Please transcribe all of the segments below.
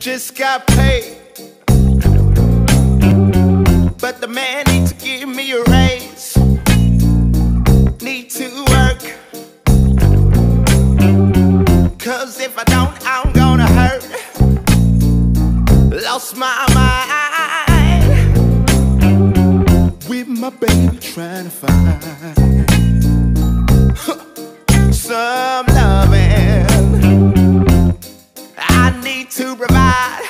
just got paid, but the man need to give me a raise. Need to work, 'cause if I don't, I'm gonna hurt. Lost my mind with my baby trying to find some loving. I need to provide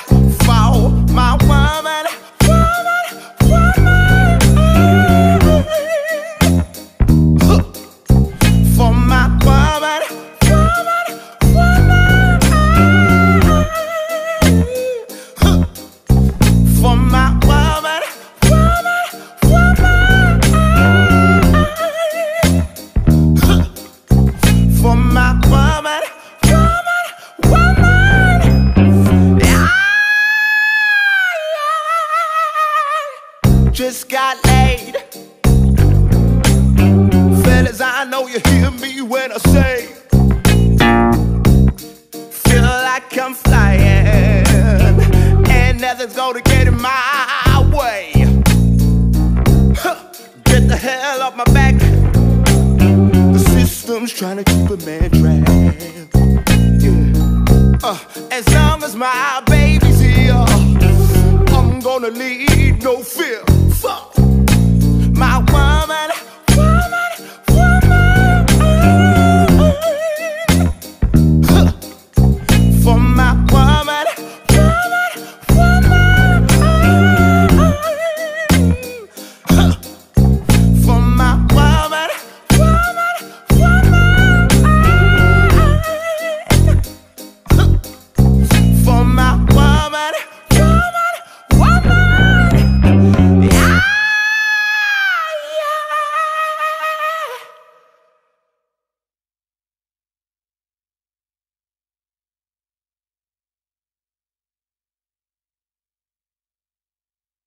for my woman. Just got laid. Fellas, I know you hear me when I say, feel like I'm flying and nothing's gonna get in my way. Get the hell off my back. The system's trying to keep a man trapped. Yeah. As long as my baby's here, I'm gonna leave no fear. Fuck my woman, woman, woman. For my